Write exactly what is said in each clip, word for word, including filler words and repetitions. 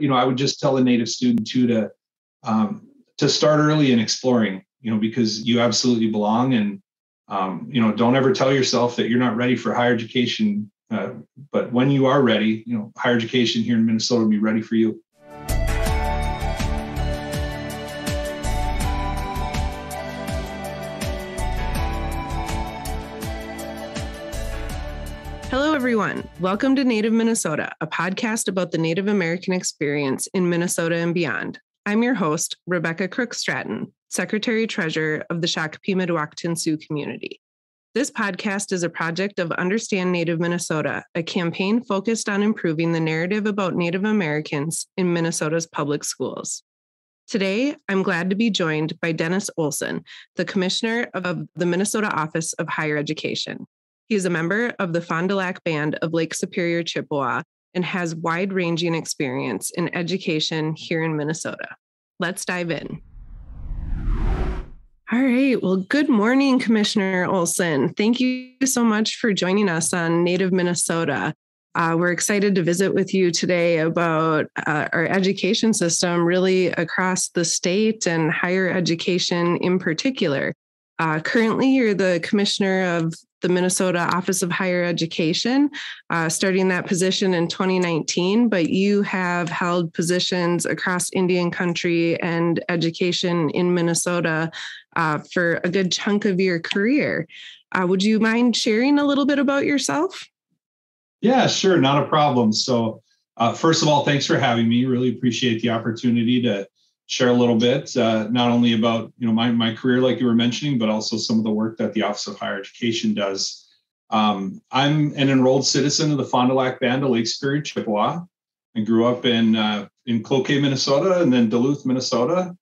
you know, I would just tell a Native student too to um, to start early in exploring, you know, because you absolutely belong. And, um, you know, don't ever tell yourself that you're not ready for higher education. Uh, but when you are ready, you know, higher education here in Minnesota will be ready for you. Hello, everyone. Welcome to Native Minnesota, a podcast about the Native American experience in Minnesota and beyond. I'm your host, Rebecca Crook-Stratton, Secretary-Treasurer of the Shakopee Mdewakanton Sioux Community. This podcast is a project of Understand Native Minnesota, a campaign focused on improving the narrative about Native Americans in Minnesota's public schools. Today, I'm glad to be joined by Dennis Olson, the Commissioner of the Minnesota Office of Higher Education. He is a member of the Fond du Lac Band of Lake Superior Chippewa and has wide-ranging experience in education here in Minnesota. Let's dive in. All right. Well, good morning, Commissioner Olson. Thank you so much for joining us on Native Minnesota. Uh, we're excited to visit with you today about uh, our education system really across the state and higher education in particular. Uh, currently, you're the Commissioner of the Minnesota Office of Higher Education, uh, starting that position in twenty nineteen, but you have held positions across Indian country and education in Minnesota uh, for a good chunk of your career. Uh, would you mind sharing a little bit about yourself? Yeah, sure. Not a problem. So uh, first of all, thanks for having me. Really appreciate the opportunity to share a little bit, uh, not only about you know my, my career, like you were mentioning, but also some of the work that the Office of Higher Education does. Um, I'm an enrolled citizen of the Fond du Lac Band of Lake Superior Chippewa. I grew up in uh, in Cloquet, Minnesota, and then Duluth, Minnesota,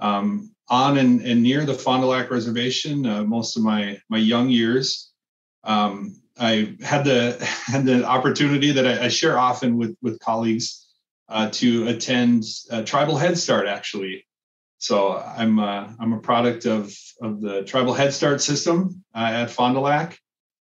um, on and, and near the Fond du Lac Reservation uh, most of my my young years. Um, I had the had the opportunity that I, I share often with with colleagues. Uh, to attend uh, Tribal Head Start, actually. So I'm uh, I'm a product of of the Tribal Head Start system uh, at Fond du Lac,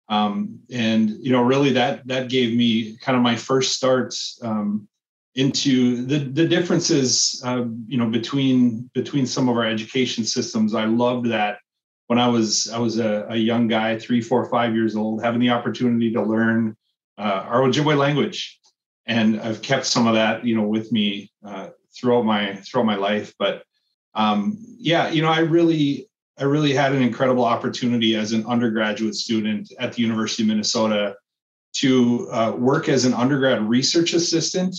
um, and you know really that that gave me kind of my first start um, into the the differences uh, you know between between some of our education systems. I loved that when I was I was a, a young guy, three, four, five years old, having the opportunity to learn uh, our Ojibwe language. And I've kept some of that, you know, with me uh, throughout my throughout my life. But um, yeah, you know, I really, I really had an incredible opportunity as an undergraduate student at the University of Minnesota to uh, work as an undergrad research assistant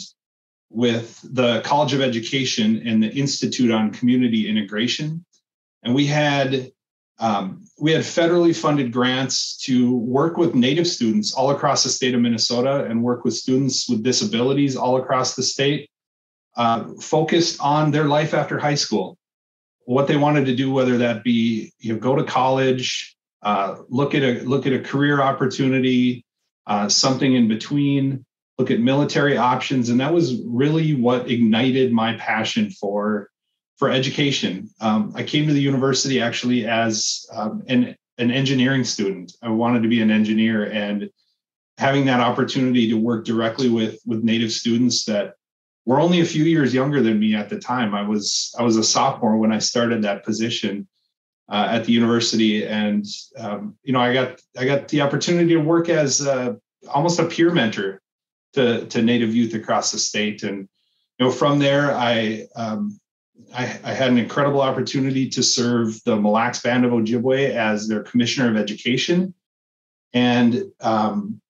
with the College of Education and the Institute on Community Integration. And we had um, we had federally funded grants to work with Native students all across the state of Minnesota and work with students with disabilities all across the state, uh, focused on their life after high school, what they wanted to do, whether that be you know go to college, uh, look at a look at a career opportunity, uh, something in between, look at military options, and that was really what ignited my passion for. For education. Um, I came to the university actually as um, an, an engineering student. I wanted to be an engineer, and having that opportunity to work directly with, with Native students that were only a few years younger than me at the time. I was I was a sophomore when I started that position uh, at the university, and um, you know I got I got the opportunity to work as uh, almost a peer mentor to to Native youth across the state, and you know from there I. Um, I, I had an incredible opportunity to serve the Mille Lacs Band of Ojibwe as their Commissioner of Education, and um,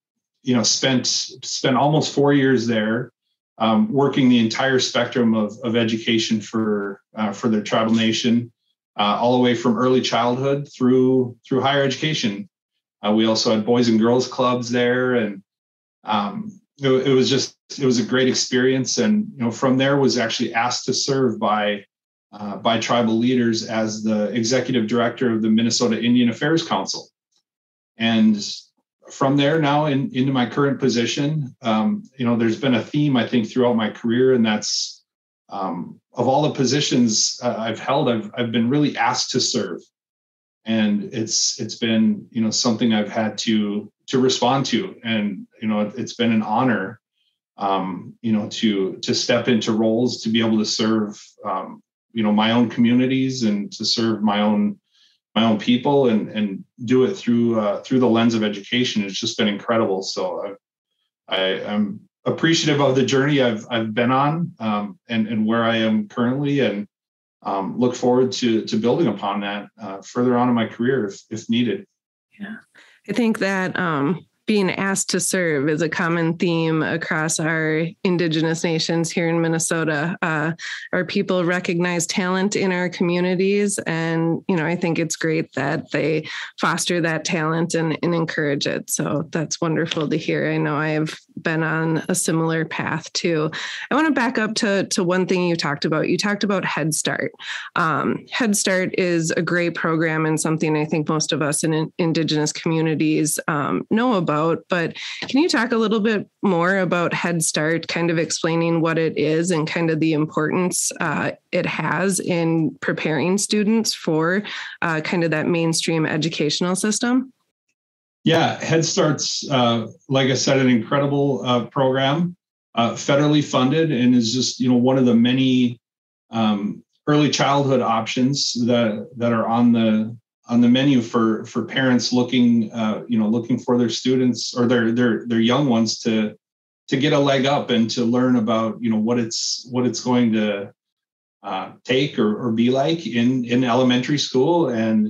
you know spent spent almost four years there, um, working the entire spectrum of, of education for uh, for their tribal nation, uh, all the way from early childhood through through higher education. Uh, we also had boys and girls clubs there, and um, it, it was just. It was a great experience, and you know, from there was actually asked to serve by uh, by tribal leaders as the executive director of the Minnesota Indian Affairs Council. And from there, now in, into my current position, um, you know, there's been a theme I think throughout my career, and that's um, of all the positions uh, I've held, I've I've been really asked to serve, and it's it's been you know something I've had to to respond to, and you know, it's been an honor. um, you know, to to step into roles to be able to serve, um, you know, my own communities and to serve my own my own people and and do it through uh, through the lens of education. It's just been incredible. So I, I, I'm appreciative of the journey I've I've been on um, and and where I am currently, and um, look forward to to building upon that uh, further on in my career if if needed. Yeah, I think that um, being asked to serve is a common theme across our Indigenous nations here in Minnesota. Uh, our people recognize talent in our communities, and you know I think it's great that they foster that talent and, and encourage it. So that's wonderful to hear. I know I've been on a similar path too. I want to back up to, to one thing you talked about. You talked about Head Start. Um, Head Start is a great program and something I think most of us in, in Indigenous communities um, know about, but can you talk a little bit more about Head Start, kind of explaining what it is and kind of the importance uh, it has in preparing students for uh, kind of that mainstream educational system? Yeah, Head Start's, uh, like I said, an incredible uh, program, uh, federally funded, and is just you know one of the many um, early childhood options that that are on the on the menu for for parents looking uh, you know looking for their students or their their their young ones to to get a leg up and to learn about you know what it's what it's going to uh, take or, or be like in in elementary school. And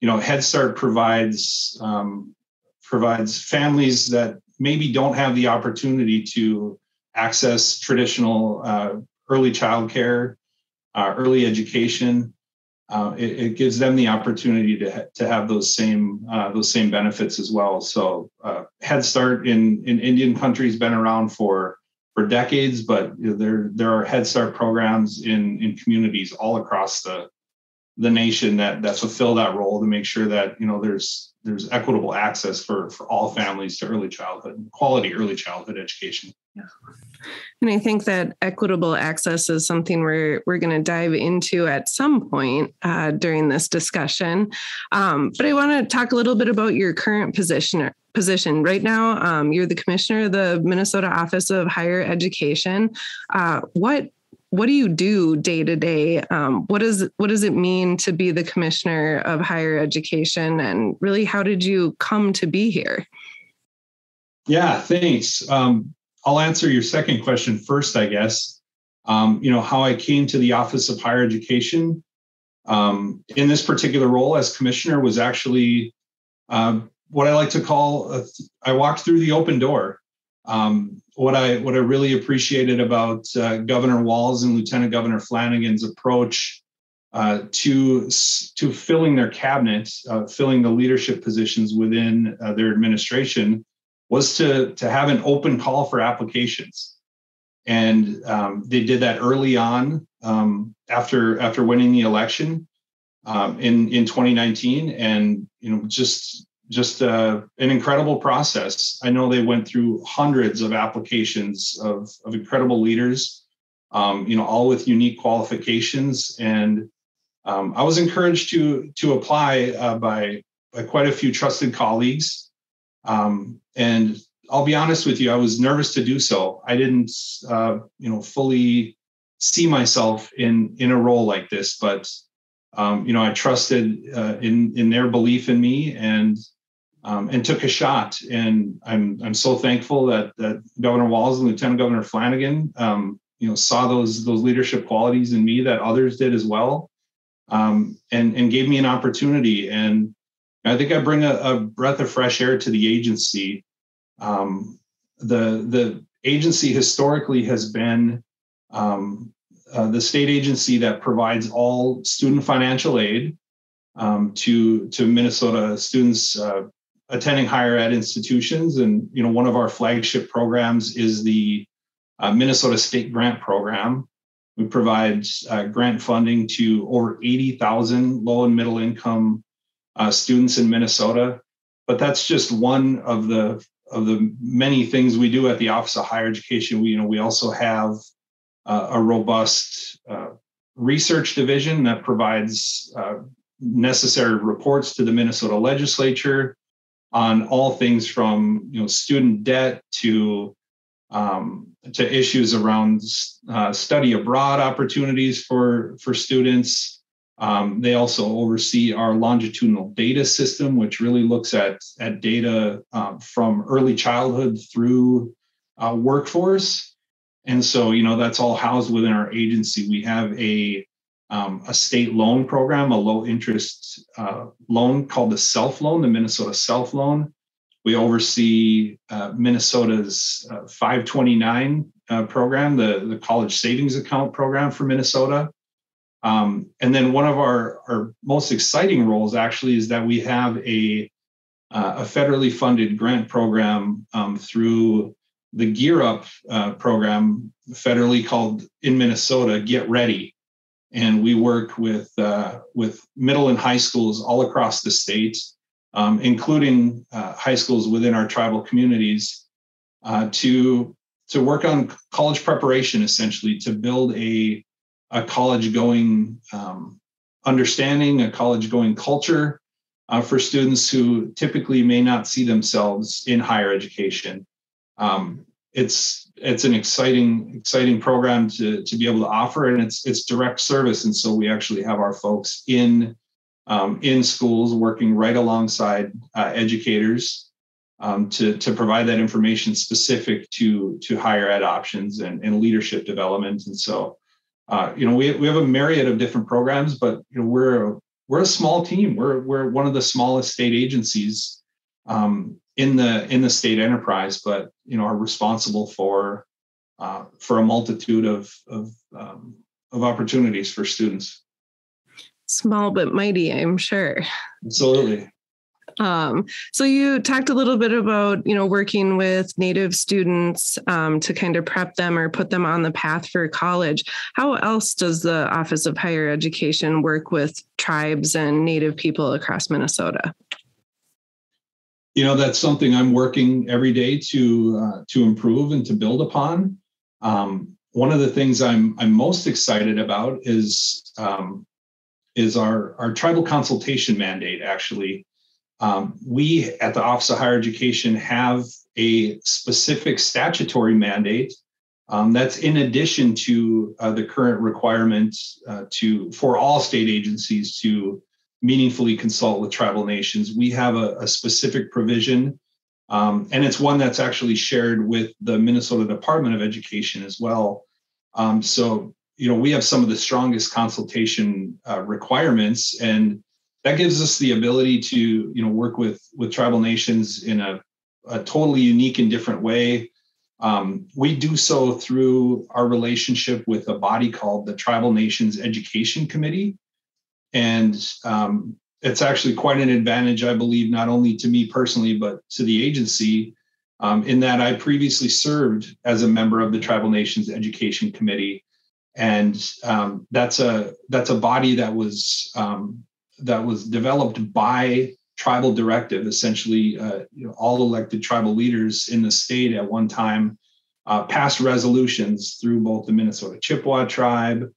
you know Head Start provides um, provides families that maybe don't have the opportunity to access traditional uh, early childcare, uh, early education. Uh, it, it gives them the opportunity to ha- to have those same uh, those same benefits as well. So uh, Head Start in, in Indian country has been around for for decades, but you know, there there are Head Start programs in in communities all across the the nation that that fulfill that role to make sure that you know there's there's equitable access for, for all families to early childhood and quality early childhood education. Yeah. And I think that equitable access is something we're, we're going to dive into at some point uh, during this discussion. Um, but I want to talk a little bit about your current position position right now. Um, you're the commissioner of the Minnesota Office of Higher Education. Uh, what, What do you do day to day? Um, what is what does it mean to be the commissioner of higher education, and really, how did you come to be here? Yeah, thanks. Um, I'll answer your second question first, I guess. Um, you know how I came to the Office of Higher Education um, in this particular role as commissioner was actually uh, what I like to call a th- I walked through the open door. Um, What I what I really appreciated about uh, Governor Walz and Lieutenant Governor Flanagan's approach uh, to to filling their cabinet, uh, filling the leadership positions within uh, their administration, was to to have an open call for applications, and um, they did that early on um, after after winning the election um, in in twenty nineteen, and you know just. Just uh, an incredible process. I know they went through hundreds of applications of, of incredible leaders, um, you know, all with unique qualifications. And um, I was encouraged to to apply uh, by by quite a few trusted colleagues. Um, and I'll be honest with you, I was nervous to do so. I didn't, uh, you know, fully see myself in in a role like this, but um, you know, I trusted uh, in in their belief in me and. Um, and took a shot, and I'm I'm so thankful that that Governor Walz and Lieutenant Governor Flanagan, um, you know, saw those those leadership qualities in me that others did as well, um, and and gave me an opportunity. And I think I bring a, a breath of fresh air to the agency. Um, the the agency historically has been um, uh, the state agency that provides all student financial aid um, to to Minnesota students. Uh, attending higher ed institutions. And, you know, one of our flagship programs is the uh, Minnesota State Grant Program. We provide uh, grant funding to over eighty thousand low and middle income uh, students in Minnesota. But that's just one of the of the many things we do at the Office of Higher Education. We, you know, we also have uh, a robust uh, research division that provides uh, necessary reports to the Minnesota legislature on all things from you know student debt to um, to issues around uh, study abroad opportunities for, for students. Um, they also oversee our longitudinal data system, which really looks at, at data um, from early childhood through uh, workforce. And so, you know, that's all housed within our agency. We have a um, a state loan program, a low interest uh, loan called the Self Loan, the Minnesota Self Loan. We oversee uh, Minnesota's uh, five twenty-nine uh, program, the, the College Savings Account program for Minnesota. Um, and then one of our, our most exciting roles actually is that we have a, uh, a federally funded grant program um, through the Gear Up uh, program, federally called in Minnesota, Get Ready. And we work with, uh, with middle and high schools all across the state, um, including uh, high schools within our tribal communities, uh, to, to work on college preparation, essentially, to build a a college-going um, understanding, a college-going culture uh, for students who typically may not see themselves in higher education. Um, it's it's an exciting exciting program to to be able to offer, and it's it's direct service, and so we actually have our folks in um, in schools working right alongside uh, educators um, to to provide that information specific to to higher ed options and, and leadership development, and so. Uh, you know, we we have a myriad of different programs, but you know, we're we're a small team. We're we're one of the smallest state agencies um, in the in the state enterprise, but you know, are responsible for uh, for a multitude of of um, of opportunities for students. Small but mighty, I'm sure. Absolutely. Um, so you talked a little bit about, you know, working with Native students um, to kind of prep them or put them on the path for college. How else does the Office of Higher Education work with tribes and Native people across Minnesota? You know, that's something I'm working every day to uh, to improve and to build upon. Um, one of the things I'm I'm most excited about is um, is our our tribal consultation mandate, actually. Um, we at the Office of Higher Education have a specific statutory mandate um, that's in addition to uh, the current requirement uh, to for all state agencies to meaningfully consult with tribal nations. We have a, a specific provision, um, and it's one that's actually shared with the Minnesota Department of Education as well. Um, so, you know, we have some of the strongest consultation uh, requirements, and that gives us the ability to, you know, work with, with tribal nations in a, a totally unique and different way. Um, we do so through our relationship with a body called the Tribal Nations Education Committee. And um, it's actually quite an advantage, I believe, not only to me personally, but to the agency, um, in that I previously served as a member of the Tribal Nations Education Committee. And um, that's a that's a body that was... Um, that was developed by tribal directive, essentially uh, you know, all elected tribal leaders in the state at one time uh, passed resolutions through both the Minnesota Chippewa Tribe,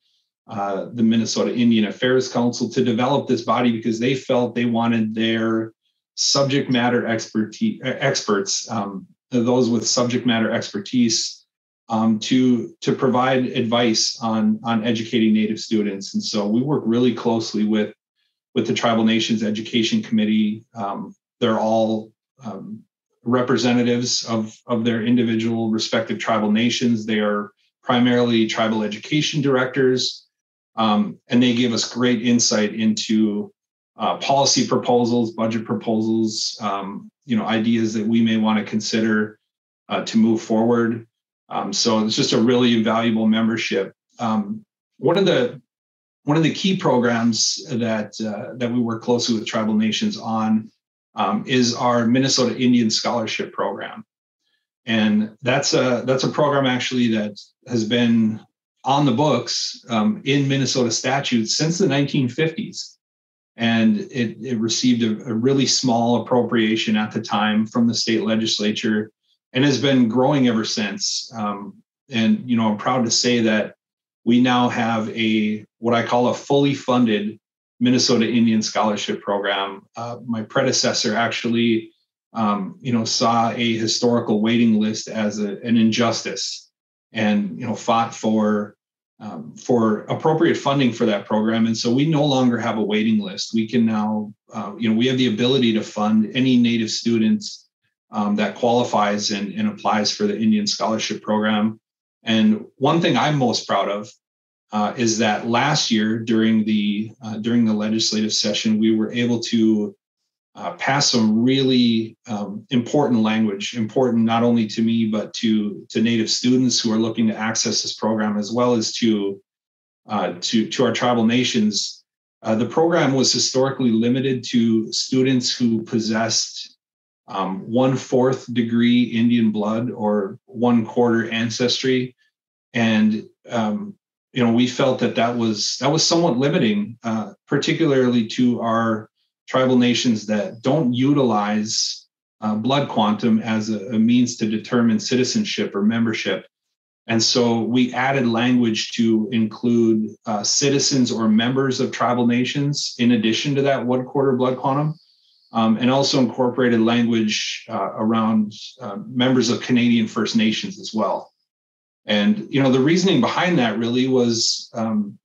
uh, the Minnesota Indian Affairs Council to develop this body because they felt they wanted their subject matter expertise, experts, um, those with subject matter expertise um, to, to provide advice on, on educating Native students. And so we work really closely with with the Tribal Nations Education Committee. Um, they're all um, representatives of, of their individual respective tribal nations. They are primarily tribal education directors, um, and they give us great insight into uh, policy proposals, budget proposals, um, you know, ideas that we may want to consider uh, to move forward. Um, so it's just a really valuable membership. Um, one of the One of the key programs that uh, that we work closely with tribal nations on um, is our Minnesota Indian Scholarship Program, and that's a that's a program actually that has been on the books um, in Minnesota statutes since the nineteen fifties, and it, it received a, a really small appropriation at the time from the state legislature, and has been growing ever since. Um, and you know, I'm proud to say that we now have a what I call a fully funded Minnesota Indian Scholarship Program. Uh, my predecessor actually um, you know, saw a historical waiting list as a, an injustice, and, you know, fought for um, for appropriate funding for that program. And so we no longer have a waiting list. We can now, uh, you know, we have the ability to fund any Native students um, that qualifies and, and applies for the Indian Scholarship Program. And one thing I'm most proud of uh, is that last year during the uh, during the legislative session, we were able to uh, pass some really um, important language, important not only to me, but to, to Native students who are looking to access this program, as well as to, uh, to, to our tribal nations. Uh, the program was historically limited to students who possessed Um, one-fourth degree Indian blood or one-quarter ancestry, and um, you know, we felt that that was that was somewhat limiting, uh, particularly to our tribal nations that don't utilize uh, blood quantum as a, a means to determine citizenship or membership. And so we added language to include uh, citizens or members of tribal nations in addition to that one-quarter blood quantum. Um, and also incorporated language uh, around uh, members of Canadian First Nations as well. And, you know, the reasoning behind that really was um,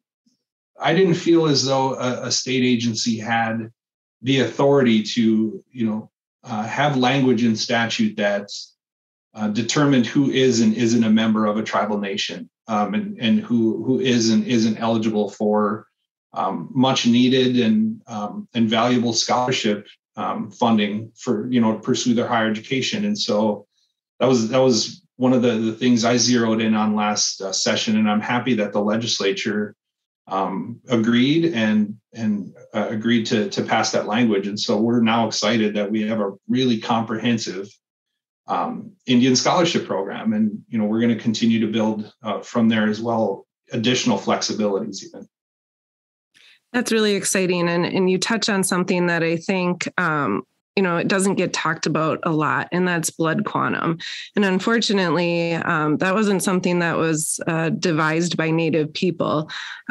I didn't feel as though a, a state agency had the authority to, you know, uh, have language in statute that uh, determined who is and isn't a member of a tribal nation, um, and, and who, who is and isn't eligible for um, much needed and, um, and valuable scholarship Um, funding for, you know, to pursue their higher education. And so that was that was one of the, the things I zeroed in on last uh, session, and I'm happy that the legislature um, agreed and and uh, agreed to to pass that language. And so we're now excited that we have a really comprehensive um, Indian Scholarship Program, and, you know, we're going to continue to build uh, from there as well, additional flexibilities even. That's really exciting. And, and you touch on something that I think, um, you know, it doesn't get talked about a lot, and that's blood quantum. And unfortunately, um, that wasn't something that was uh, devised by Native people.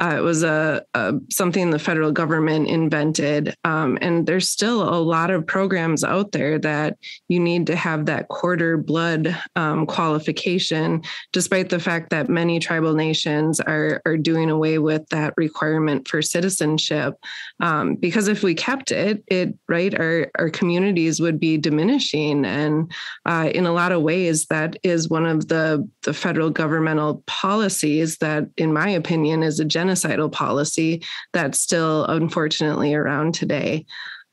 Uh, it was a, a something the federal government invented. Um, and there's still a lot of programs out there that you need to have that quarter blood um, qualification, despite the fact that many tribal nations are, are doing away with that requirement for citizenship. Um, because if we kept it, it right, our, our community communities would be diminishing. And uh, in a lot of ways, that is one of the, the federal governmental policies that, in my opinion, is a genocidal policy that's still unfortunately around today.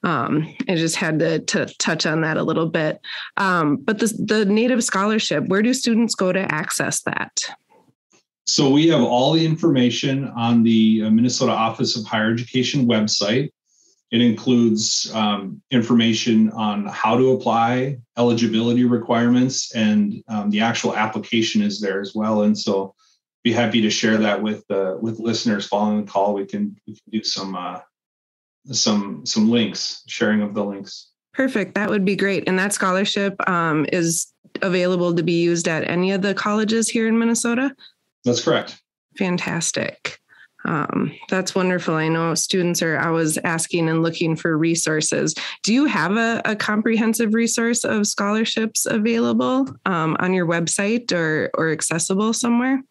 Um, I just had to, to touch on that a little bit. Um, but the, the Native Scholarship, where do students go to access that? So we have all the information on the Minnesota Office of Higher Education website. It includes um, information on how to apply, eligibility requirements, and um, the actual application is there as well. And so, be happy to share that with uh, with listeners following the call. We can we can do some uh, some some links, sharing of the links. Perfect. That would be great. And that scholarship um, is available to be used at any of the colleges here in Minnesota? That's correct. Fantastic. Um, that's wonderful. I know students are always asking and looking for resources. Do you have a, a comprehensive resource of scholarships available um, on your website or, or accessible somewhere?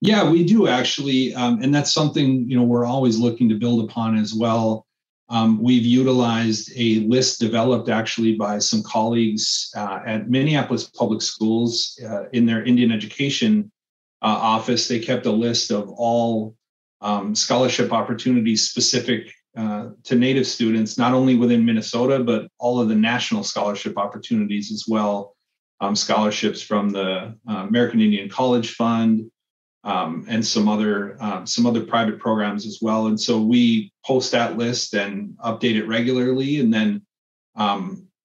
Yeah, we do actually. Um, and that's something, you know, we're always looking to build upon as well. Um, we've utilized a list developed actually by some colleagues uh, at Minneapolis Public Schools uh, in their Indian Education uh, office. They kept a list of all Um, scholarship opportunities specific uh, to Native students, not only within Minnesota, but all of the national scholarship opportunities as well. Um, scholarships from the uh, American Indian College Fund um, and some other uh, some other private programs as well. And so we post that list and update it regularly. And then, um,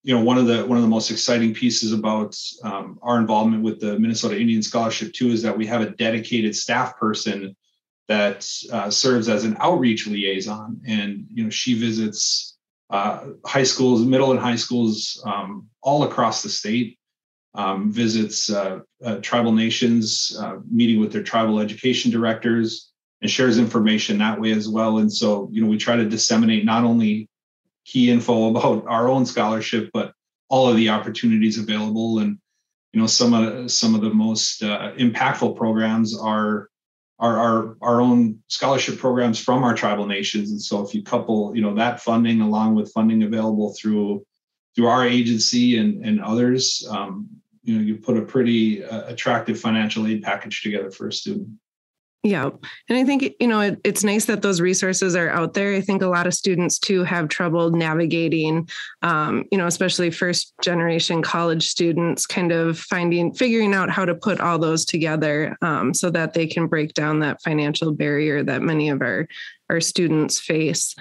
you know, one of the one of the most exciting pieces about um, our involvement with the Minnesota Indian Scholarship too is that we have a dedicated staff person that uh, serves as an outreach liaison, and, you know, she visits uh, high schools, middle and high schools um, all across the state. Um, visits uh, uh, tribal nations, uh, meeting with their tribal education directors, and shares information that way as well. And so, you know, we try to disseminate not only key info about our own scholarship, but all of the opportunities available. And, you know, some of some of the most uh, impactful programs are Our, our our own scholarship programs from our tribal nations. And so if you couple, you know, that funding along with funding available through through our agency and, and others, um, you know, you put a pretty uh, attractive financial aid package together for a student. Yeah. And I think, you know, it, it's nice that those resources are out there. I think a lot of students too have trouble navigating, um, you know, especially first generation college students kind of finding, figuring out how to put all those together um, so that they can break down that financial barrier that many of our, our students face.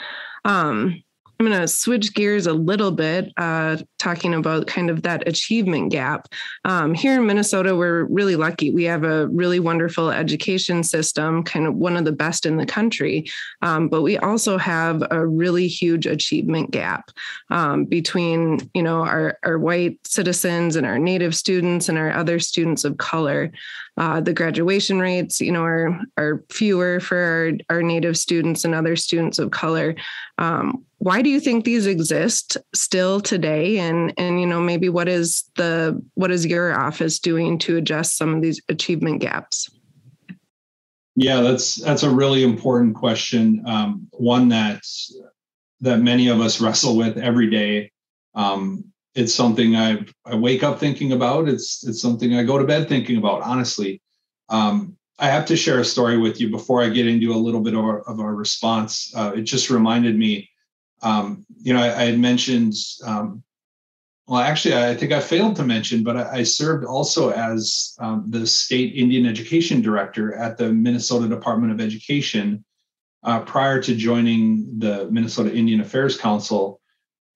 Um, I'm going to switch gears a little bit, uh, talking about kind of that achievement gap. Um, here in Minnesota, we're really lucky. We have a really wonderful education system, kind of one of the best in the country. Um, but we also have a really huge achievement gap um, between, you know, our, our white citizens and our Native students and our other students of color. Uh, the graduation rates, you know, are, are fewer for our, our Native students and other students of color. Um, why do you think these exist still today? And, and, you know, maybe what is the, what is your office doing to adjust some of these achievement gaps? Yeah, that's, that's a really important question. Um, one that, that many of us wrestle with every day. Um, It's something I I wake up thinking about. It's it's something I go to bed thinking about, honestly. Um, I have to share a story with you before I get into a little bit of our, of our response. Uh, it just reminded me, um, you know, I, I had mentioned, um, well, actually, I think I failed to mention, but I, I served also as um, the state Indian Education Director at the Minnesota Department of Education uh, prior to joining the Minnesota Indian Affairs Council.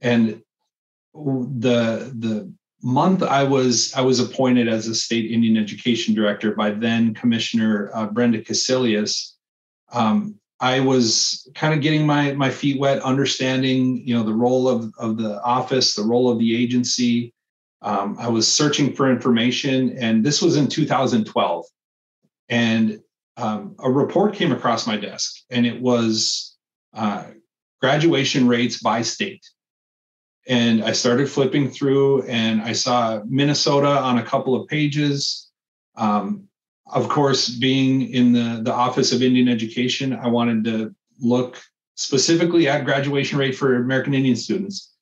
And The the month I was I was appointed as a state Indian education director by then Commissioner uh, Brenda Casillas, um, I was kind of getting my my feet wet, understanding you know the role of of the office, the role of the agency. Um, I was searching for information, and this was in two thousand twelve, and um, a report came across my desk, and it was uh, graduation rates by state. And I started flipping through, and I saw Minnesota on a couple of pages. Um, of course, being in the, the Office of Indian Education, I wanted to look specifically at graduation rate for American Indian students.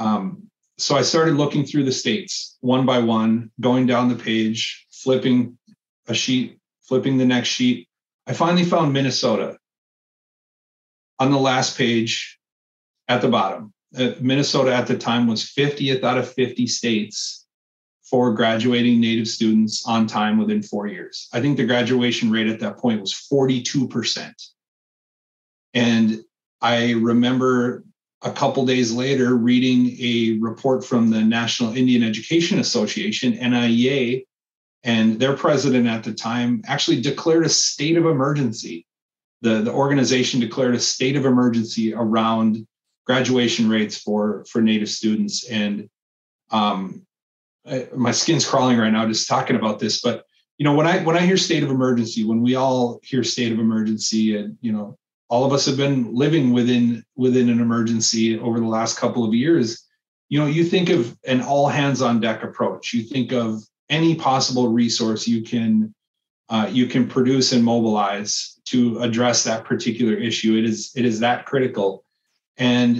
Um, so I started looking through the states one by one, going down the page, flipping a sheet, flipping the next sheet. I finally found Minnesota on the last page at the bottom. Minnesota at the time was fiftieth out of fifty states for graduating Native students on time within four years. I think the graduation rate at that point was forty-two percent. And I remember a couple days later reading a report from the National Indian Education Association, N I E A, and their president at the time actually declared a state of emergency. The, the organization declared a state of emergency around graduation rates for, for Native students. And um, I, my skin's crawling right now just talking about this. But, you know, when I when I hear state of emergency, when we all hear state of emergency, and, you know, all of us have been living within within an emergency over the last couple of years, you know, you think of an all hands on deck approach. You think of any possible resource you can uh, you can produce and mobilize to address that particular issue. It is it is that critical. And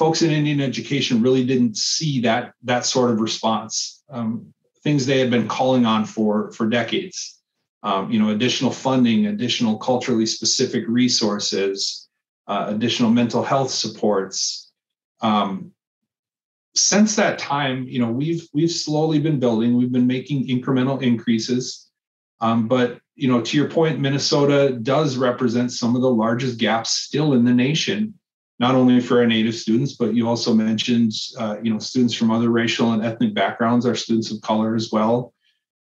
folks in Indian education really didn't see that, that sort of response, um, things they had been calling on for, for decades, um, you know, additional funding, additional culturally specific resources, uh, additional mental health supports. Um, since that time, you know, we've, we've slowly been building, we've been making incremental increases. Um, but, you know, to your point, Minnesota does represent some of the largest gaps still in the nation. Not only for our Native students, but you also mentioned, uh, you know, students from other racial and ethnic backgrounds, our students of color as well.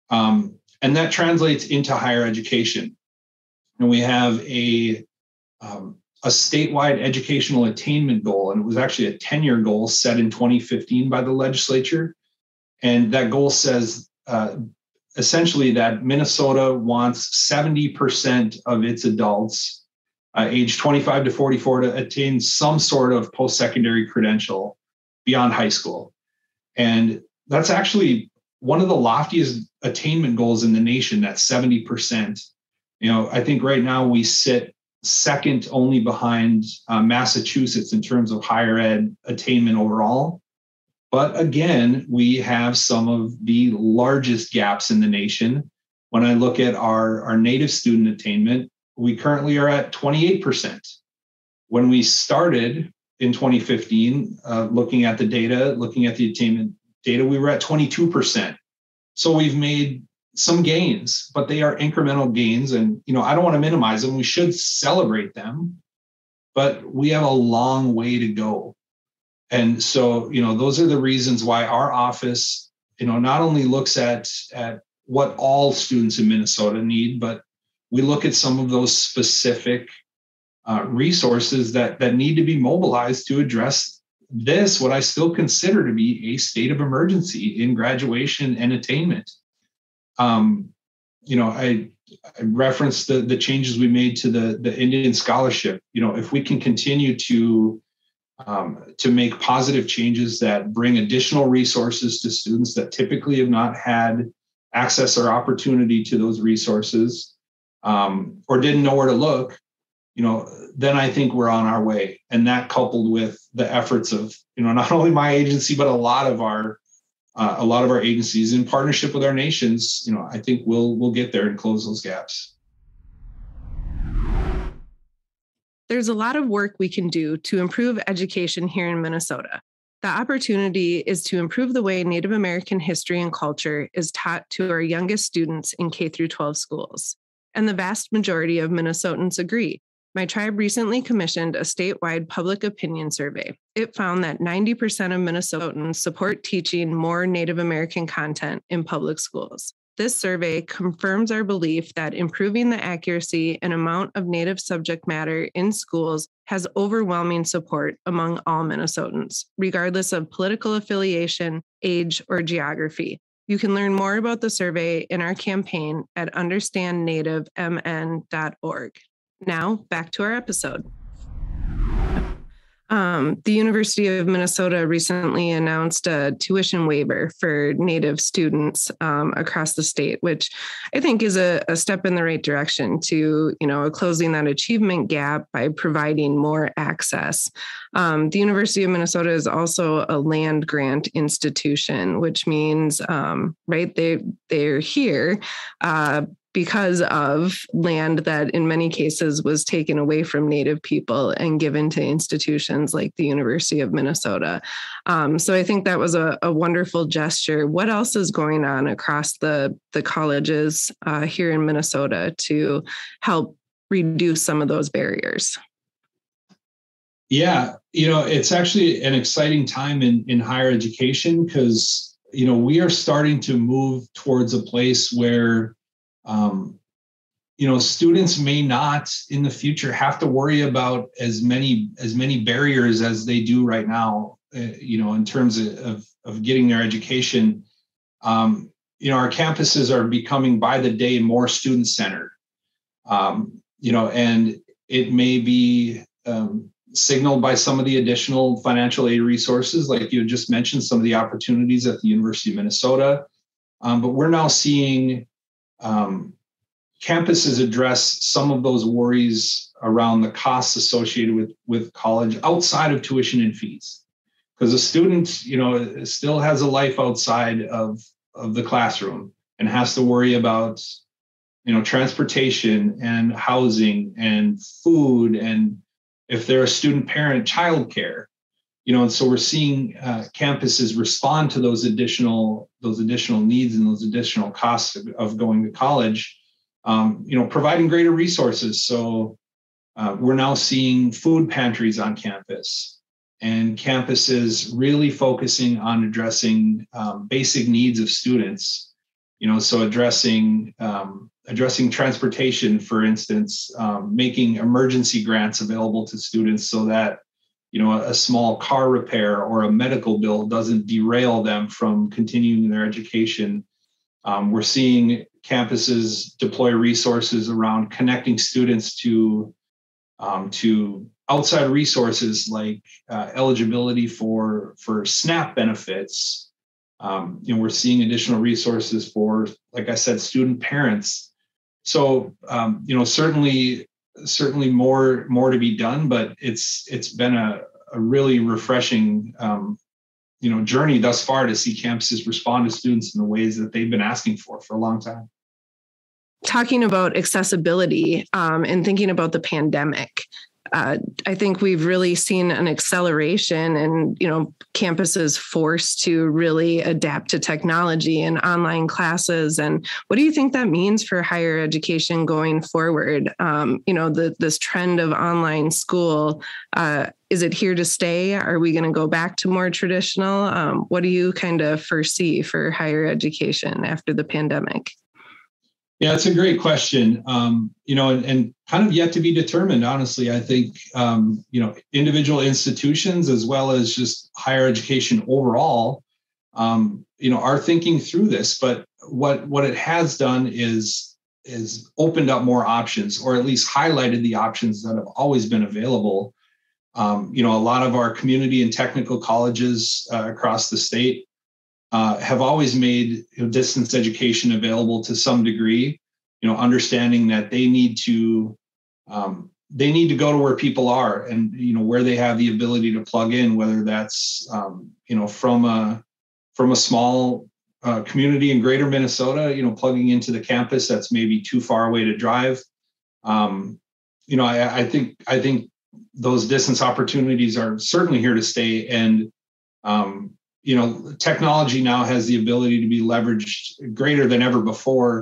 Um, and that translates into higher education. And we have a, um, a statewide educational attainment goal, and it was actually a ten-year goal set in twenty fifteen by the legislature. And that goal says, uh, essentially, that Minnesota wants seventy percent of its adults Uh, age twenty-five to forty-four to attain some sort of post-secondary credential beyond high school. And that's actually one of the loftiest attainment goals in the nation, that seventy percent. You know, I think right now we sit second only behind uh, Massachusetts in terms of higher ed attainment overall. But again, we have some of the largest gaps in the nation. When I look at our, our Native student attainment, we currently are at twenty-eight percent. When we started in twenty fifteen, uh, looking at the data, looking at the attainment data, we were at twenty-two percent. So we've made some gains, but they are incremental gains. And, you know, I don't want to minimize them. We should celebrate them, but we have a long way to go. And so, you know, those are the reasons why our office, you know, not only looks at, at what all students in Minnesota need, but we look at some of those specific uh, resources that, that need to be mobilized to address this, what I still consider to be a state of emergency in graduation and attainment. Um, you know, I, I referenced the, the changes we made to the, the Indian scholarship. You know, if we can continue to um, to make positive changes that bring additional resources to students that typically have not had access or opportunity to those resources, um, or didn't know where to look, you know, then I think we're on our way. And that, coupled with the efforts of, you know, not only my agency, but a lot of our Uh, a lot of our agencies in partnership with our nations, you know, I think we'll we'll get there and close those gaps. There's a lot of work we can do to improve education here in Minnesota. The opportunity is to improve the way Native American history and culture is taught to our youngest students in K through twelve schools. And the vast majority of Minnesotans agree. My tribe recently commissioned a statewide public opinion survey. It found that ninety percent of Minnesotans support teaching more Native American content in public schools. This survey confirms our belief that improving the accuracy and amount of Native subject matter in schools has overwhelming support among all Minnesotans, regardless of political affiliation, age, or geography. You can learn more about the survey in our campaign at understand native m n dot org. Now, back to our episode. Um, the University of Minnesota recently announced a tuition waiver for Native students um, across the state, which I think is a, a step in the right direction to, you know, closing that achievement gap by providing more access. Um, the University of Minnesota is also a land grant institution, which means, um, right, they, they're here uh, because of land that in many cases was taken away from Native people and given to institutions like the University of Minnesota. Um, so I think that was a, a wonderful gesture. What else is going on across the, the colleges uh, here in Minnesota to help reduce some of those barriers? Yeah, you know, it's actually an exciting time in, in higher education because, you know, we are starting to move towards a place where Um, you know, students may not in the future have to worry about as many as many barriers as they do right now, uh, you know, in terms of, of, of getting their education. Um, you know, our campuses are becoming by the day more student-centered, um, you know, and it may be um, signaled by some of the additional financial aid resources, like you just mentioned, some of the opportunities at the University of Minnesota. Um, but we're now seeing Um, campuses address some of those worries around the costs associated with, with college outside of tuition and fees, because a student, you know, still has a life outside of, of the classroom and has to worry about, you know, transportation and housing and food, and if they're a student parent, childcare, you know, and so we're seeing uh, campuses respond to those additional those additional needs and those additional costs of, of going to college, um, you know, providing greater resources. So uh, we're now seeing food pantries on campus and campuses really focusing on addressing um, basic needs of students, you know, so addressing um, addressing transportation, for instance, um, making emergency grants available to students so that, you know, a small car repair or a medical bill doesn't derail them from continuing their education. Um, we're seeing campuses deploy resources around connecting students to, um, to outside resources like uh, eligibility for, for SNAP benefits, Um, you know, we're seeing additional resources for, like I said, student parents. So, um, you know, certainly, certainly more more to be done, but it's it's been a, a really refreshing, um, you know, journey thus far to see campuses respond to students in the ways that they've been asking for for a long time. Talking about accessibility um, and thinking about the pandemic, Uh, I think we've really seen an acceleration and, you know, campuses forced to really adapt to technology and online classes. And what do you think that means for higher education going forward? Um, you know, the, this trend of online school, uh, is it here to stay? Are we going to go back to more traditional? Um, what do you kind of foresee for higher education after the pandemic? Yeah, it's a great question, um, you know, and, and kind of yet to be determined, honestly. I think, um, you know, individual institutions as well as just higher education overall, um, you know, are thinking through this. But what what it has done is, is opened up more options, or at least highlighted the options that have always been available. Um, you know, a lot of our community and technical colleges uh, across the state Uh, have always made you know, distance education available to some degree, you know, understanding that they need to um, they need to go to where people are, and you know where they have the ability to plug in, whether that's um, you know from a from a small uh, community in Greater Minnesota, you know, plugging into the campus that's maybe too far away to drive. Um, you know, I, I think I think those distance opportunities are certainly here to stay, and um, you know, technology now has the ability to be leveraged greater than ever before.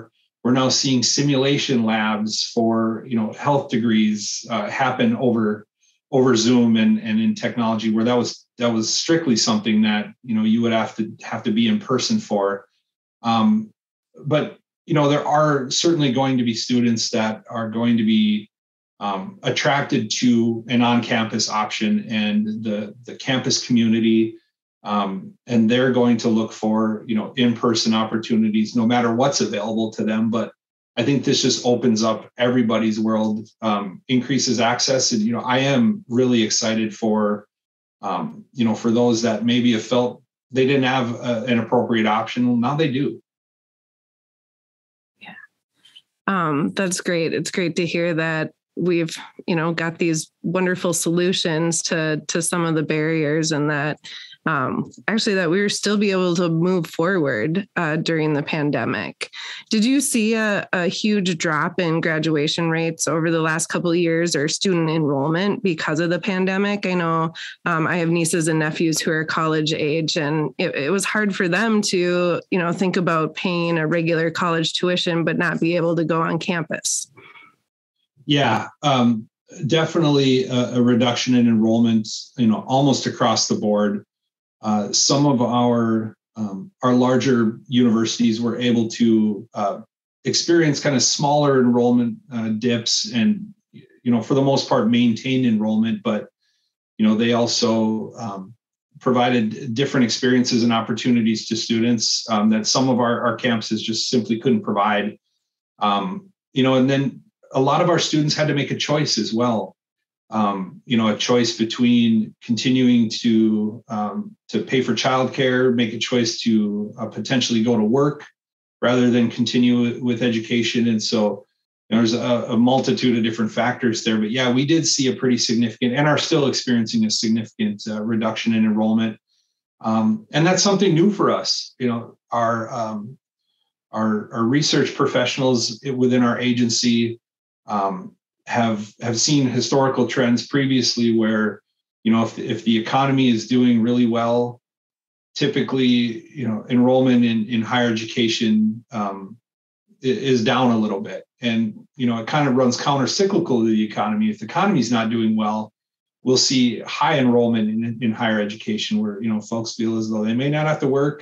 We're now seeing simulation labs for, you know, health degrees uh, happen over over Zoom and, and in technology, where that was that was strictly something that, you know, you would have to have to be in person for. Um, but, you know, there are certainly going to be students that are going to be um, attracted to an on-campus option and the, the campus community. Um, and they're going to look for, you know, in-person opportunities, no matter what's available to them. But I think this just opens up everybody's world, um, increases access. And, you know, I am really excited for, um, you know, for those that maybe have felt they didn't have a, an appropriate option. Well, now they do. Yeah, um, that's great. It's great to hear that we've, you know, got these wonderful solutions to, to some of the barriers, and that Um, actually that we were still be able to move forward uh, during the pandemic. Did you see a, a huge drop in graduation rates over the last couple of years, or student enrollment, because of the pandemic? I know um, I have nieces and nephews who are college age, and it, it was hard for them to, you know, think about paying a regular college tuition, but not be able to go on campus. Yeah, um, definitely a, a reduction in enrollment, you know, almost across the board. Uh, some of our um, our larger universities were able to uh, experience kind of smaller enrollment uh, dips, and you know for the most part maintained enrollment. But you know they also um, provided different experiences and opportunities to students um, that some of our, our campuses just simply couldn't provide. Um, you know, and then a lot of our students had to make a choice as well. Um, you know, a choice between continuing to um, to pay for childcare, make a choice to uh, potentially go to work rather than continue with education. And so you know, there's a, a multitude of different factors there. But yeah, we did see a pretty significant, and are still experiencing a significant uh, reduction in enrollment. Um, and that's something new for us. You know, our um, our, our research professionals within our agency Um, have have seen historical trends previously where, you know, if, if the economy is doing really well, typically, you know, enrollment in, in higher education um, is down a little bit. And, you know, it kind of runs counter-cyclical to the economy. If the economy is not doing well, we'll see high enrollment in, in higher education where, you know, folks feel as though they may not have to work.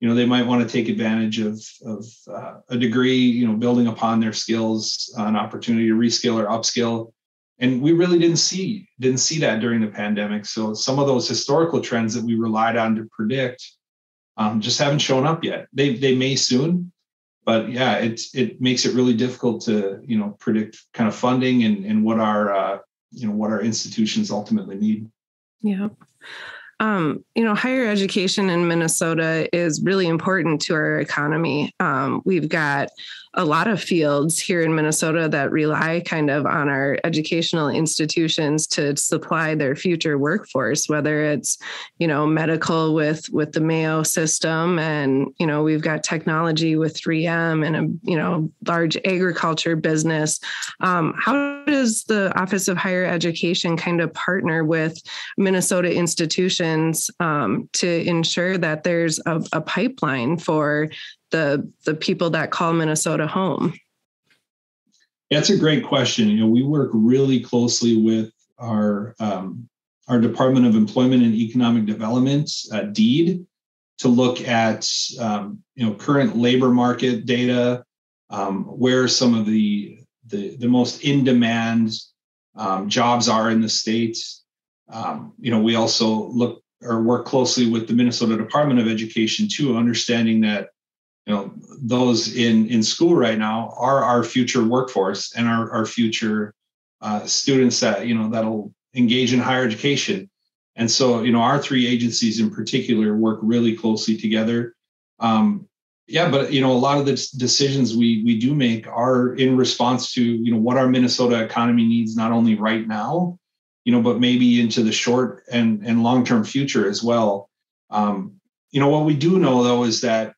You know, they might want to take advantage of, of uh, a degree, you know, building upon their skills, uh, an opportunity to reskill or upskill. And we really didn't see, didn't see that during the pandemic. So some of those historical trends that we relied on to predict um, just haven't shown up yet. They they may soon, but yeah, it's, it makes it really difficult to, you know, predict kind of funding and, and what our, uh, you know, what our institutions ultimately need. Yeah. Um, you know, higher education in Minnesota is really important to our economy. Um, we've got a lot of fields here in Minnesota that rely kind of on our educational institutions to supply their future workforce, whether it's, you know, medical with, with the Mayo system. And, you know, we've got technology with three M and, a you know, large agriculture business. Um, how does the Office of Higher Education kind of partner with Minnesota institutions um, to ensure that there's a, a pipeline for the the people that call Minnesota home? That's a great question. You know, we work really closely with our um, our Department of Employment and Economic Development, uh, D E E D, to look at um, you know current labor market data, um, where some of the the, the most in demand um, jobs are in the state. Um, you know, we also look or work closely with the Minnesota Department of Education too, understanding that, you know, those in, in school right now are our future workforce and our, our future uh, students that, you know, that'll engage in higher education. And so, you know, our three agencies in particular work really closely together. Um, yeah, but, you know, a lot of the decisions we we do make are in response to, you know, what our Minnesota economy needs, not only right now, you know, but maybe into the short and, and long-term future as well. Um, you know, what we do know, though, is that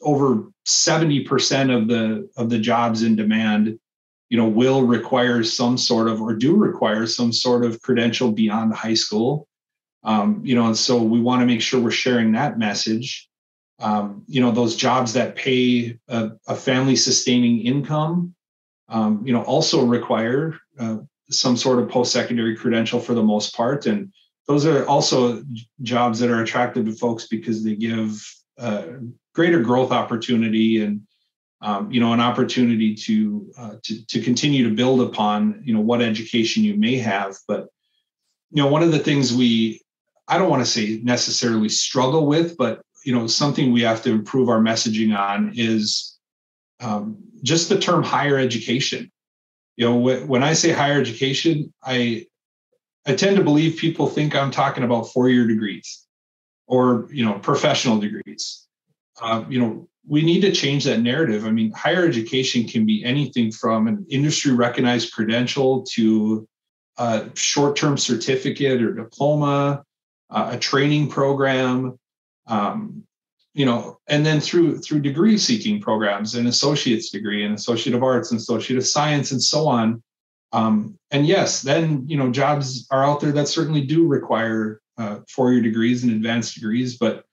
over seventy percent of the of the jobs in demand, you know, will require some sort of or do require some sort of credential beyond high school. Um, you know, and so we want to make sure we're sharing that message. Um, you know, those jobs that pay a, a family sustaining income, um, you know, also require uh, some sort of post-secondary credential for the most part. And those are also jobs that are attractive to folks because they give uh, greater growth opportunity and, um, you know, an opportunity to, uh, to to continue to build upon, you know, what education you may have. But, you know, one of the things we, I don't want to say necessarily struggle with, but, you know, something we have to improve our messaging on is um, just the term higher education. You know, wh- when I say higher education, I, I tend to believe people think I'm talking about four-year degrees or, you know, professional degrees. Uh, you know, we need to change that narrative. I mean, higher education can be anything from an industry-recognized credential to a short-term certificate or diploma, uh, a training program, um, you know, and then through through degree-seeking programs, an associate's degree, and associate of arts, and associate of science, and so on. Um, and yes, then, you know, jobs are out there that certainly do require uh, four-year degrees and advanced degrees, but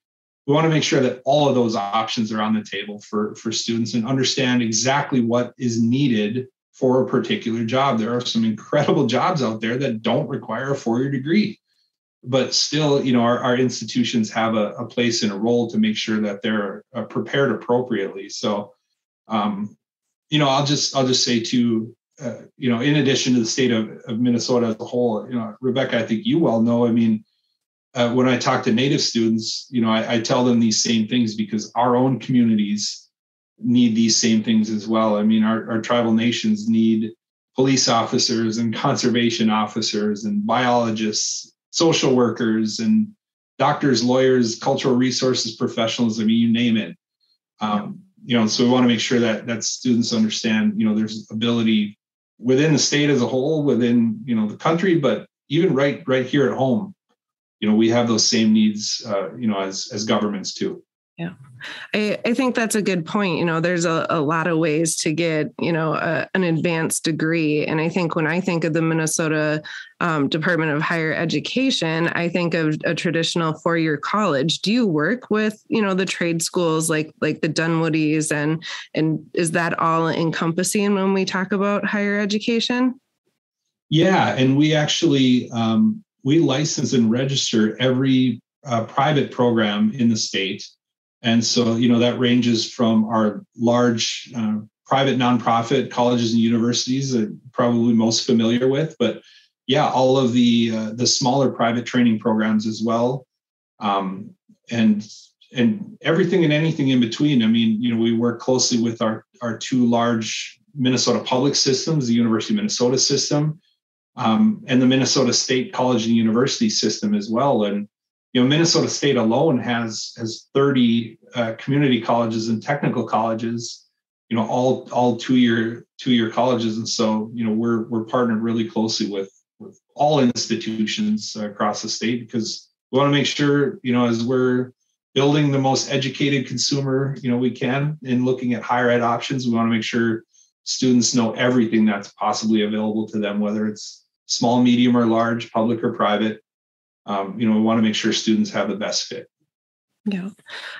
we want to make sure that all of those options are on the table for, for students and understand exactly what is needed for a particular job. There are some incredible jobs out there that don't require a four-year degree, but still, you know, our, our institutions have a, a place and a role to make sure that they're prepared appropriately. So, um, you know, I'll just I'll just say too, uh, you know, in addition to the state of, of Minnesota as a whole, you know, Rebecca, I think you well know, I mean, Uh, when I talk to Native students, you know, I, I tell them these same things because our own communities need these same things as well. I mean, our, our tribal nations need police officers and conservation officers and biologists, social workers, and doctors, lawyers, cultural resources professionals. I mean, you name it. Um, you know, so we want to make sure that that students understand, you know, there's ability within the state as a whole, within, you know, the country, but even right right here at home. You know, we have those same needs, uh, you know, as as governments, too. Yeah, I, I think that's a good point. You know, there's a, a lot of ways to get, you know, a, an advanced degree. And I think when I think of the Minnesota um, Department of Higher Education, I think of a traditional four-year college. Do you work with, you know, the trade schools like like the Dunwoodies? And, and is that all encompassing when we talk about higher education? Yeah, and we actually... Um, We license and register every uh, private program in the state. And so, you know, that ranges from our large uh, private nonprofit colleges and universities that I'm probably most familiar with. But yeah, all of the uh, the smaller private training programs as well. Um, and and everything and anything in between. I mean, you know, we work closely with our, our two large Minnesota public systems, the University of Minnesota system, Um, and the Minnesota State College and University system as well. And, you know, Minnesota State alone has has thirty uh, community colleges and technical colleges, you know, all all two-year two-year colleges. And so, you know, we're we're partnered really closely with with all institutions across the state, because we want to make sure, you know, as we're building the most educated consumer, you know, we can, in looking at higher ed options, we want to make sure students know everything that's possibly available to them, whether it's small, medium, or large, public or private. Um, you know, we want to make sure students have the best fit. Yeah.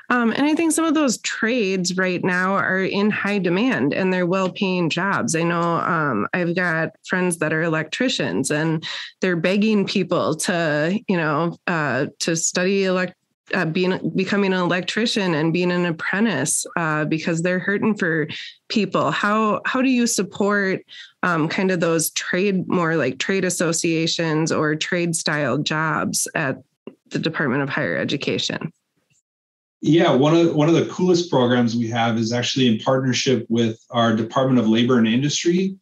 Um, and I think some of those trades right now are in high demand and they're well-paying jobs. I know um, I've got friends that are electricians and they're begging people to, you know, uh, to study elect. Uh, being becoming an electrician and being an apprentice uh, because they're hurting for people. How how do you support um, kind of those trade, more like trade associations or trade style jobs at the Department of Higher Education? Yeah, one of one of the coolest programs we have is actually in partnership with our Department of Labor and Industry,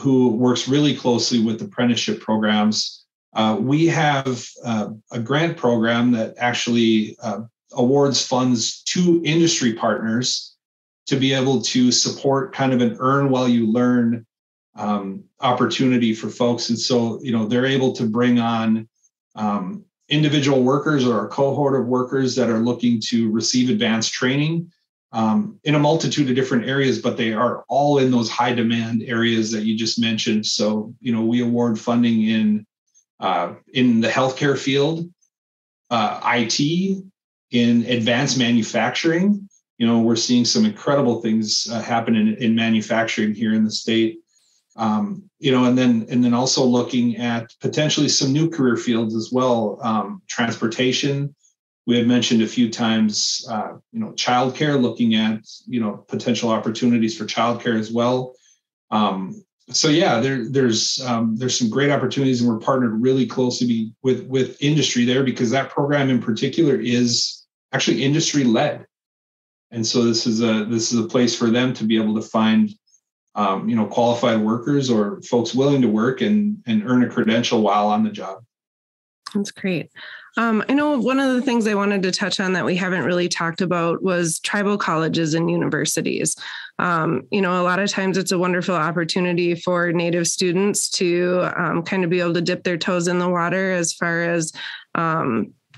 who works really closely with apprenticeship programs. Uh, we have uh, a grant program that actually uh, awards funds to industry partners to be able to support kind of an earn while you learn um, opportunity for folks. And so, you know, they're able to bring on um, individual workers or a cohort of workers that are looking to receive advanced training um, in a multitude of different areas, but they are all in those high demand areas that you just mentioned. So, you know, we award funding in Uh, in the healthcare field, uh, I T, in advanced manufacturing. You know, we're seeing some incredible things uh, happen in, in manufacturing here in the state. Um, you know, and then and then also looking at potentially some new career fields as well. Um, transportation, we had mentioned a few times. Uh, you know, childcare, looking at you know potential opportunities for childcare as well. Um, So yeah, there, there's um, there's some great opportunities, and we're partnered really closely be, with with industry there, because that program in particular is actually industry led, and so this is a this is a place for them to be able to find um, you know qualified workers or folks willing to work and and earn a credential while on the job. That's great. Um, I know one of the things I wanted to touch on that we haven't really talked about was tribal colleges and universities. Um, you know, a lot of times it's a wonderful opportunity for Native students to um, kind of be able to dip their toes in the water as far as, um,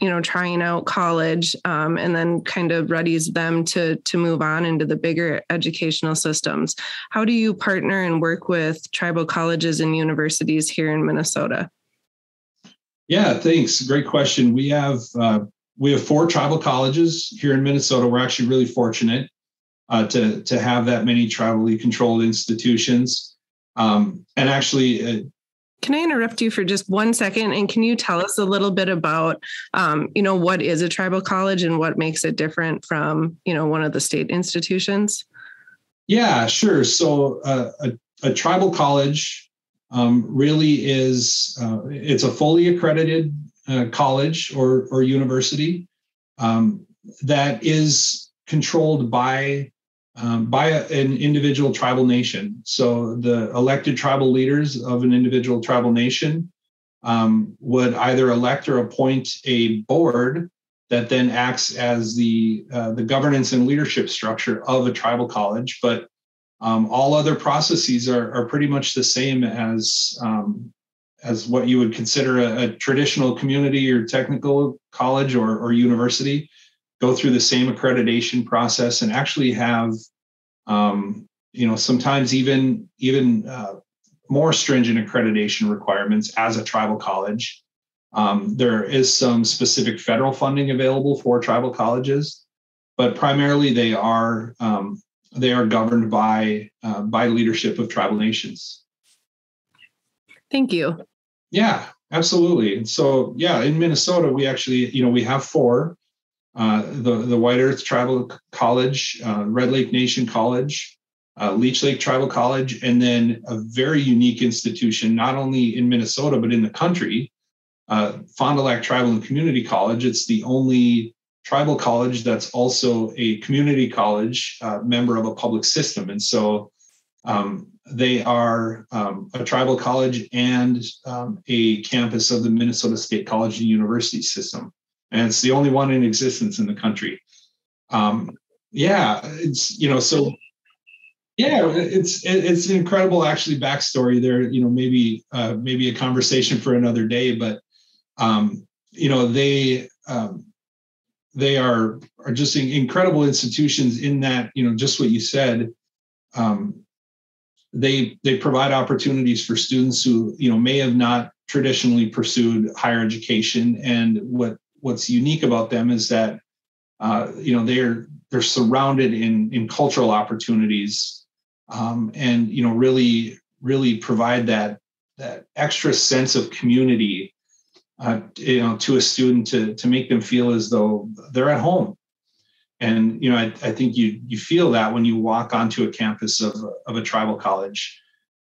you know, trying out college um, and then kind of readies them to, to move on into the bigger educational systems. How do you partner and work with tribal colleges and universities here in Minnesota? Yeah, thanks. Great question. We have uh, we have four tribal colleges here in Minnesota. We're actually really fortunate uh, to to have that many tribally controlled institutions. Um, and actually, uh, can I interrupt you for just one second? And can you tell us a little bit about um, you know what is a tribal college and what makes it different from you know one of the state institutions? Yeah, sure. So uh, a, a tribal college. Um, really is, uh, it's a fully accredited uh, college or, or university um, that is controlled by, um, by a, an individual tribal nation. So the elected tribal leaders of an individual tribal nation um, would either elect or appoint a board that then acts as the, uh, the governance and leadership structure of a tribal college. But Um, all other processes are, are pretty much the same as um, as what you would consider a, a traditional community or technical college or, or university, go through the same accreditation process, and actually have, um, you know, sometimes even, even uh, more stringent accreditation requirements as a tribal college. Um, there is some specific federal funding available for tribal colleges, but primarily they are um, They are governed by uh, by leadership of tribal nations. Thank you. Yeah, absolutely. And so, yeah, in Minnesota, we actually, you know, we have four: uh, the the White Earth Tribal College, uh, Red Lake Nation College, uh, Leech Lake Tribal College, and then a very unique institution, not only in Minnesota but in the country, uh, Fond du Lac Tribal and Community College. It's the only tribal college that's also a community college uh, member of a public system. And so um, they are um, a tribal college and um, a campus of the Minnesota State College and University system. and it's the only one in existence in the country. Um, yeah, it's, you know, so yeah, it's it's an incredible actually backstory there. You know, maybe uh, maybe a conversation for another day, but um, you know, they um, they are are just incredible institutions in that, you know, just what you said. Um, they they provide opportunities for students who, you know, may have not traditionally pursued higher education, and what what's unique about them is that uh, you know, they're they're surrounded in in cultural opportunities, um, and you know, really really provide that that extra sense of community, uh, you know, to a student to to make them feel as though they're at home. And, you know, I, I think you you feel that when you walk onto a campus of, of a tribal college.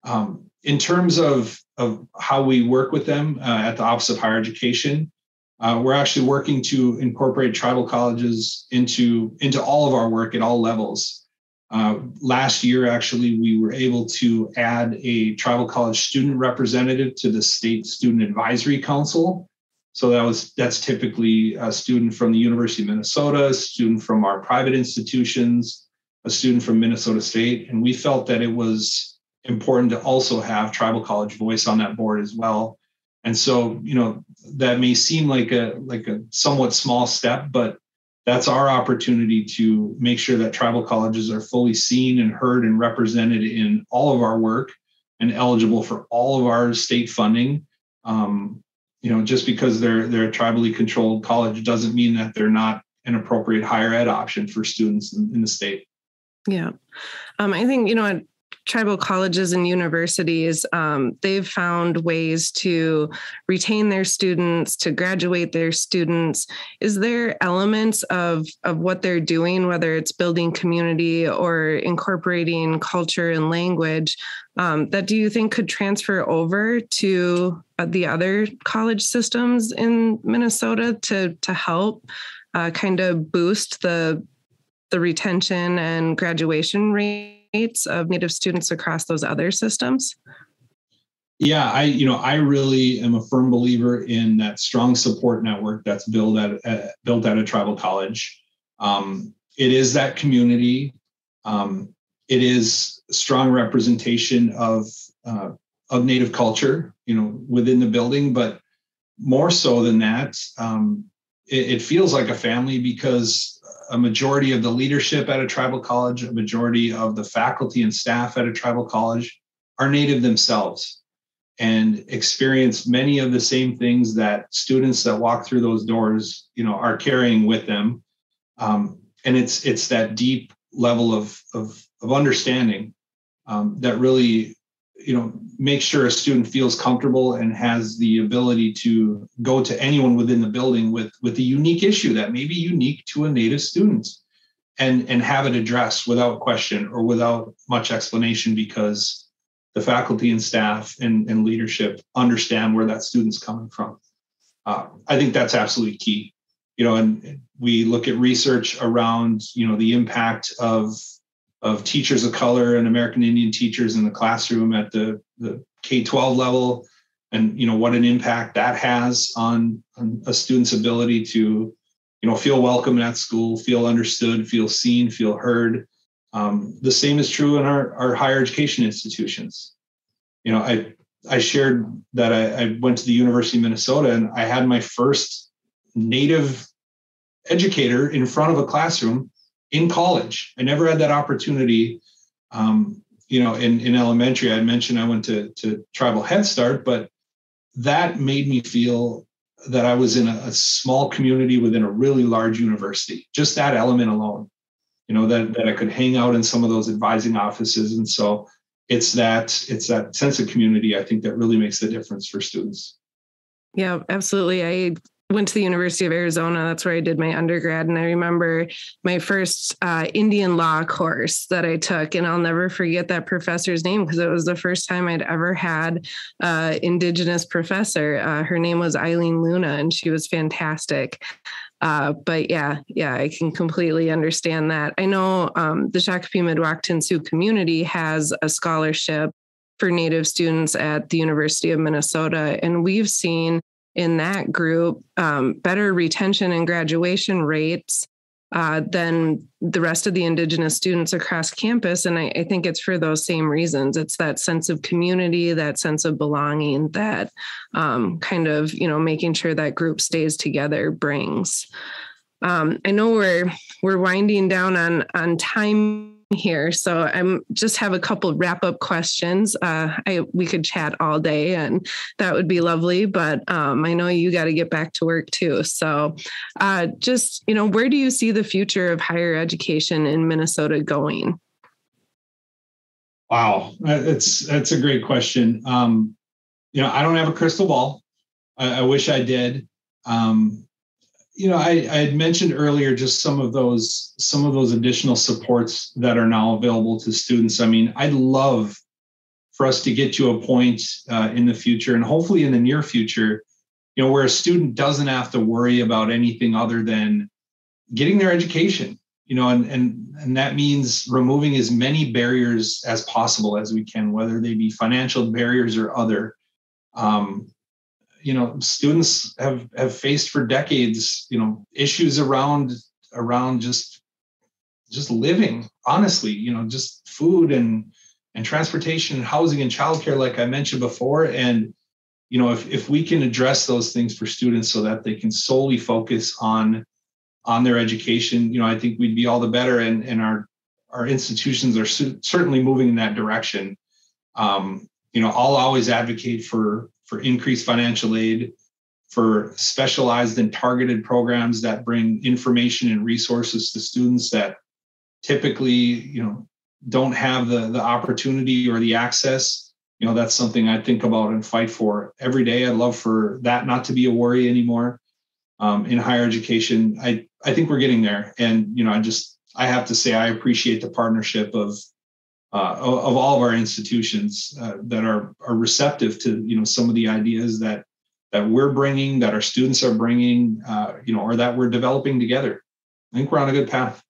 Um, in terms of, of how we work with them uh, at the Office of Higher Education, uh, we're actually working to incorporate tribal colleges into, into all of our work at all levels. Uh, last year, actually, we were able to add a tribal college student representative to the State Student Advisory Council. So that was, that's typically a student from the University of Minnesota, a student from our private institutions, a student from Minnesota State. And we felt that it was important to also have tribal college voice on that board as well. And so, you know, that may seem like a, like a somewhat small step, but that's our opportunity to make sure that tribal colleges are fully seen and heard and represented in all of our work and eligible for all of our state funding. Um, You know, just because they're they're a tribally controlled college doesn't mean that they're not an appropriate higher ed option for students in, in the state. Yeah, um, I think, you know, at tribal colleges and universities, um, they've found ways to retain their students, to graduate their students. Is there elements of of what they're doing, whether it's building community or incorporating culture and language, Um, that do you think could transfer over to uh, the other college systems in Minnesota to to help uh, kind of boost the the retention and graduation rates of Native students across those other systems? Yeah, I you know I really am a firm believer in that strong support network that's built at uh, built at a tribal college. Um, it is that community. Um, It is strong representation of uh, of Native culture, you know, within the building. But more so than that, um, it, it feels like a family, because a majority of the leadership at a tribal college, a majority of the faculty and staff at a tribal college are Native themselves and experience many of the same things that students that walk through those doors, you know, are carrying with them. Um, and it's it's that deep level of of of understanding um, that really, you know, makes sure a student feels comfortable and has the ability to go to anyone within the building with, with a unique issue that may be unique to a Native student and, and have it addressed without question or without much explanation, because the faculty and staff and, and leadership understand where that student's coming from. Uh, I think that's absolutely key. You know, and we look at research around, you know, the impact of of teachers of color and American Indian teachers in the classroom at the, the K twelve level, and, you know, what an impact that has on, on a student's ability to, you know, feel welcome at school, feel understood, feel seen, feel heard. Um, the same is true in our, our higher education institutions. You know, I, I shared that I, I went to the University of Minnesota and I had my first Native educator in front of a classroom in college. I never had that opportunity. Um, you know, in, in elementary, I mentioned I went to, to Tribal Head Start, but that made me feel that I was in a, a small community within a really large university, just that element alone, you know, that, that I could hang out in some of those advising offices. And so it's that, it's that sense of community, I think, that really makes the difference for students. Yeah, absolutely. I went to the University of Arizona. That's where I did my undergrad. And I remember my first uh, Indian law course that I took, and I'll never forget that professor's name, because it was the first time I'd ever had an uh, Indigenous professor. Uh, her name was Eileen Luna, and she was fantastic. Uh, but yeah, yeah, I can completely understand that. I know um, the Shakopee Mdewakanton Sioux Community has a scholarship for Native students at the University of Minnesota, and we've seen in that group, um, better retention and graduation rates uh, than the rest of the Indigenous students across campus. And I, I think it's for those same reasons. It's that sense of community, that sense of belonging that um, kind of, you know, making sure that group stays together brings. Um, I know we're we're winding down on on time here, so I'm just have a couple wrap up questions. Uh, I we could chat all day, and that would be lovely. But um, I know you got to get back to work too. So, uh, just you know, where do you see the future of higher education in Minnesota going? Wow, that's that's a great question. Um, you know, I don't have a crystal ball. I, I wish I did. Um, You know, I, I had mentioned earlier just some of those some of those additional supports that are now available to students. I mean, I'd love for us to get to a point uh, in the future, and hopefully in the near future, you know, where a student doesn't have to worry about anything other than getting their education. You know, and and and that means removing as many barriers as possible as we can, whether they be financial barriers or other. Um, You know, students have, have faced for decades, you know, issues around around just just living, honestly, you know, just food and and transportation and housing and childcare, like I mentioned before. And, you know, if, if we can address those things for students so that they can solely focus on on their education, you know, I think we'd be all the better. And, and our our institutions are certainly moving in that direction. Um, you know, I'll always advocate for for increased financial aid, for specialized and targeted programs that bring information and resources to students that typically, you know, don't have the, the opportunity or the access. You know, that's something I think about and fight for every day. I'd love for that not to be a worry anymore um, in higher education. I, I think we're getting there. And, you know, I just, I have to say, I appreciate the partnership of Uh, of all of our institutions uh, that are are receptive to, you know, some of the ideas that that we're bringing, that our students are bringing, uh, you know, or that we're developing together. I think we're on a good path.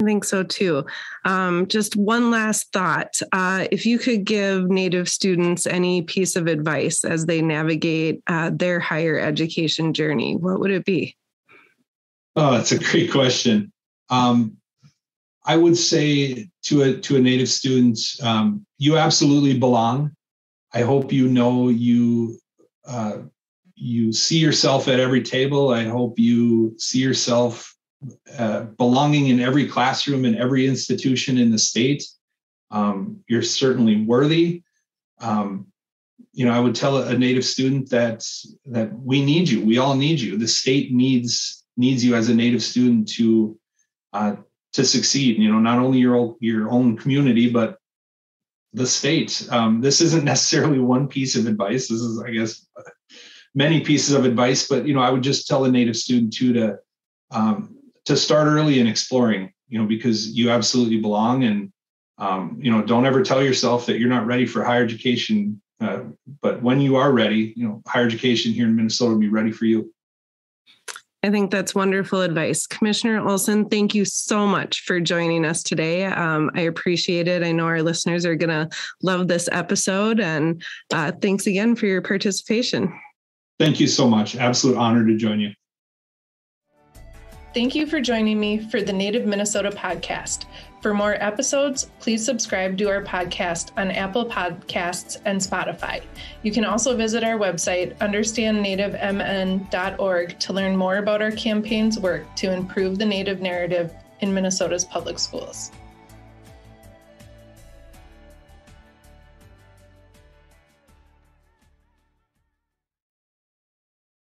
I think so too. Um, just one last thought. Uh, if you could give Native students any piece of advice as they navigate uh, their higher education journey, what would it be? Oh, that's a great question. Um, I would say to a to a Native student, um, you absolutely belong. I hope you know you uh, you see yourself at every table. I hope you see yourself uh, belonging in every classroom and every institution in the state. Um, you're certainly worthy. Um, you know, I would tell a Native student that that we need you. We all need you. The state needs needs you as a Native student to. Uh, to succeed, you know, not only your own, your own community, but the state. Um, this isn't necessarily one piece of advice. This is, I guess, many pieces of advice, but, you know, I would just tell a Native student too to, um, to start early in exploring, you know, because you absolutely belong. And, um, you know, don't ever tell yourself that you're not ready for higher education, uh, but when you are ready, you know, higher education here in Minnesota will be ready for you. I think that's wonderful advice. Commissioner Olson, thank you so much for joining us today. Um, I appreciate it. I know our listeners are going to love this episode, and uh, thanks again for your participation. Thank you so much. Absolute honor to join you. Thank you for joining me for the Native Minnesota podcast. For more episodes, please subscribe to our podcast on Apple Podcasts and Spotify. You can also visit our website, understand native m n dot org, to learn more about our campaign's work to improve the Native narrative in Minnesota's public schools.